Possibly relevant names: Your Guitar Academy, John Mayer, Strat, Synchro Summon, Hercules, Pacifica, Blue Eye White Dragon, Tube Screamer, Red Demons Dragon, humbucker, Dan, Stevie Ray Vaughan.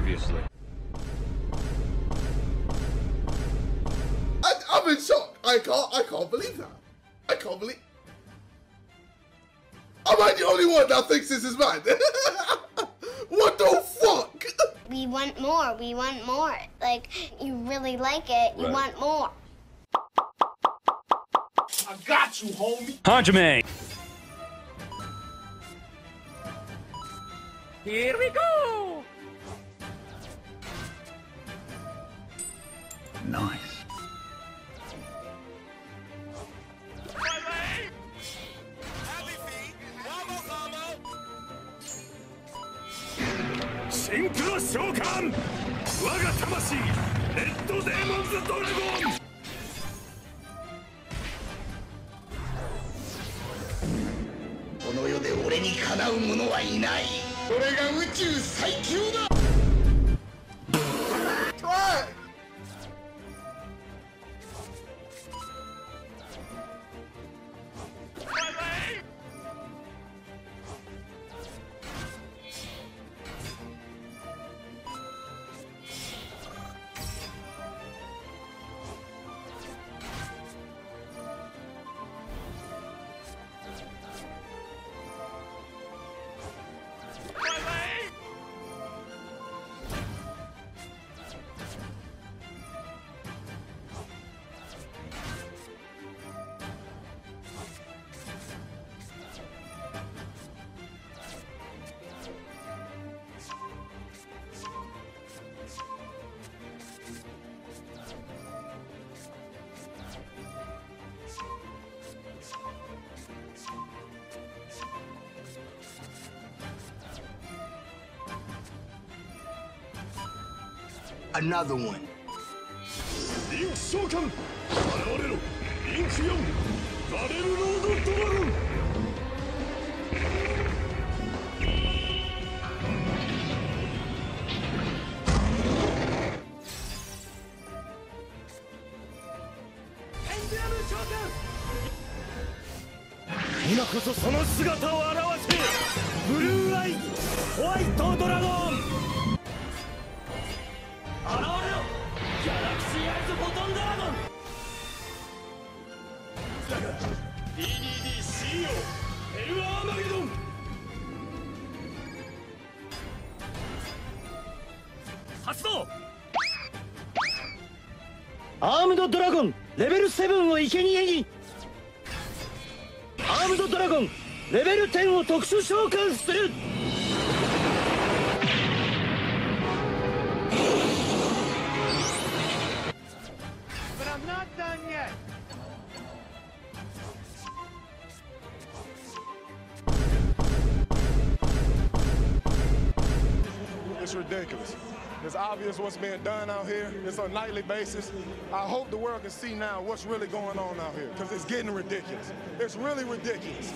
previously. I'm in shock. I can't believe that. I can't believe. Am I the only one that thinks this is mad? What the fuck? We want more. We want more. Like, you really like it. You want more. I got you, homie. Hajime. Here we go. Nice. Synchro Summon! Waga Tamashi! Red Demons Dragon! Try! Another one. Baleru Rodo Dragon. Now, koso sono sugata wo arawase. Blue Eye White Dragon. Armed Dragon Level 7 を生贄に Armed Dragon Level 10を特殊召喚する But I'm not done yet. It's ridiculous. It's obvious what's being done out here. It's on a nightly basis. I hope the world can see now what's really going on out here, because it's getting ridiculous. It's really ridiculous.